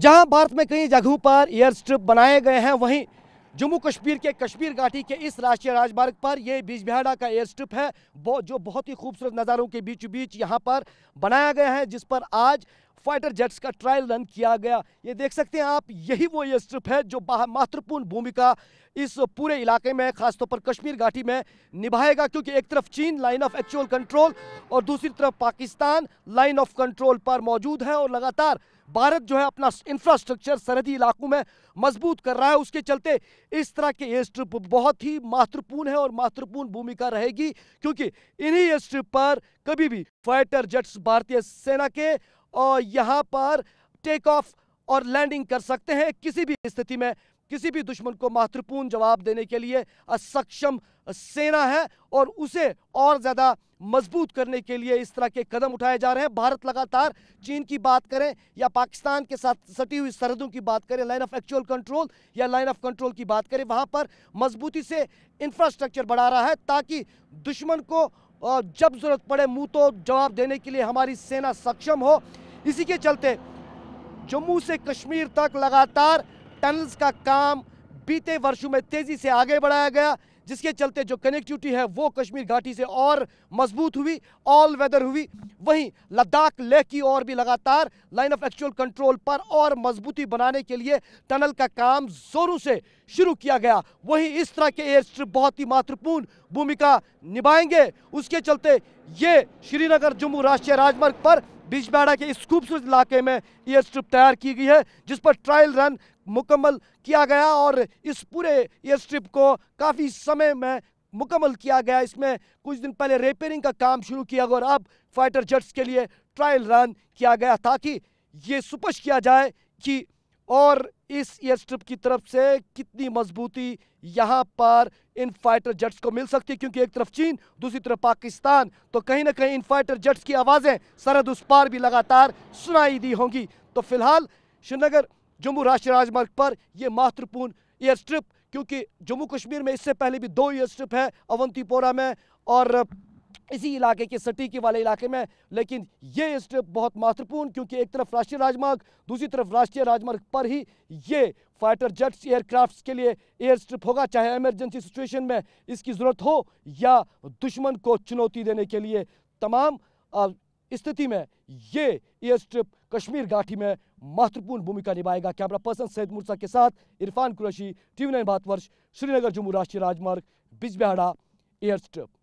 जहां भारत में कई जगहों पर एयर स्ट्रिप बनाए गए हैं, वहीं जम्मू कश्मीर के कश्मीर घाटी के इस राष्ट्रीय राजमार्ग पर ये बिजबिहाड़ा का एयर स्ट्रिप है जो बहुत ही खूबसूरत नज़ारों के बीचों बीच यहाँ पर बनाया गया है, जिस पर आज फाइटर जेट्स का ट्रायल रन किया गया। ये देख सकते हैं आप, यही वो एयर स्ट्रिप है जो महत्वपूर्ण भूमिका इस पूरे इलाके में खासतौर पर कश्मीर घाटी में निभाएगा, क्योंकि एक तरफ चीन लाइन ऑफ एक्चुअल कंट्रोल और दूसरी तरफ पाकिस्तान लाइन ऑफ कंट्रोल पर मौजूद है, और लगातार भारत जो है अपना इंफ्रास्ट्रक्चर सरहदी इलाकों में मजबूत कर रहा है। उसके चलते इस तरह के एयर स्ट्रिप बहुत ही महत्वपूर्ण है और महत्वपूर्ण भूमिका रहेगी, क्योंकि इन्हीं एयर स्ट्रिप पर कभी भी फाइटर जेट्स भारतीय सेना के और यहाँ पर टेक ऑफ और लैंडिंग कर सकते हैं, किसी भी स्थिति में किसी भी दुश्मन को महत्वपूर्ण जवाब देने के लिए सक्षम सेना है, और उसे और ज़्यादा मजबूत करने के लिए इस तरह के कदम उठाए जा रहे हैं। भारत लगातार चीन की बात करें या पाकिस्तान के साथ सटी हुई सरहदों की बात करें, लाइन ऑफ एक्चुअल कंट्रोल या लाइन ऑफ कंट्रोल की बात करें, वहाँ पर मजबूती से इंफ्रास्ट्रक्चर बढ़ा रहा है ताकि दुश्मन को और जब जरूरत पड़े मुंह तो जवाब देने के लिए हमारी सेना सक्षम हो। इसी के चलते जम्मू से कश्मीर तक लगातार टनल्स का काम बीते वर्षों में तेज़ी से आगे बढ़ाया गया, जिसके चलते जो कनेक्टिविटी है वो कश्मीर घाटी से और मजबूत हुई, ऑल वेदर हुई। वहीं लद्दाख लेह की ओर भी लगातार लाइन ऑफ एक्चुअल कंट्रोल पर और मजबूती बनाने के लिए टनल का काम जोरों से शुरू किया गया। वहीं इस तरह के एयर स्ट्रिप बहुत ही महत्वपूर्ण भूमिका निभाएंगे। उसके चलते ये श्रीनगर जम्मू राष्ट्रीय राजमार्ग पर बिजबिहाड़ा के इस खूबसूरत इलाके में एयर स्ट्रिप तैयार की गई है, जिस पर ट्रायल रन मुकम्मल किया गया और इस पूरे एयर स्ट्रिप को काफ़ी समय में मुकम्मल किया गया। इसमें कुछ दिन पहले रिपेयरिंग का काम शुरू किया गया और अब फाइटर जेट्स के लिए ट्रायल रन किया गया, ताकि ये स्पष्ट किया जाए कि और इस एयर स्ट्रिप की तरफ से कितनी मजबूती यहाँ पर इन फाइटर जेट्स को मिल सकती है, क्योंकि एक तरफ चीन दूसरी तरफ पाकिस्तान, तो कहीं ना कहीं इन फाइटर जेट्स की आवाज़ें सरहद उस पार भी लगातार सुनाई दी होंगी। तो फिलहाल श्रीनगर जम्मू राष्ट्रीय राजमार्ग पर यह महत्वपूर्ण एयर स्ट्रिप, क्योंकि जम्मू कश्मीर में इससे पहले भी दो एयर स्ट्रिप है, अवंतीपोरा में और इसी इलाके के सटीकी वाले इलाके में, लेकिन ये एयर स्ट्रिप बहुत महत्वपूर्ण, क्योंकि एक तरफ राष्ट्रीय राजमार्ग दूसरी तरफ राष्ट्रीय राजमार्ग पर ही ये फाइटर जेट्स एयरक्राफ्ट्स के लिए एयर स्ट्रिप होगा, चाहे इमरजेंसी सिचुएशन में इसकी ज़रूरत हो या दुश्मन को चुनौती देने के लिए। तमाम स्थिति में ये एयर स्ट्रिप कश्मीर घाटी में महत्वपूर्ण भूमिका निभाएगा। कैमरा पर्सन शाहिद मुर्सा के साथ इरफान कुरैशी, टीवी 9 भारतवर्ष, श्रीनगर जम्मू राष्ट्रीय राजमार्ग, बिजबिहाड़ा एयर स्ट्रिप।